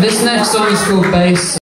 This next song is called Bass.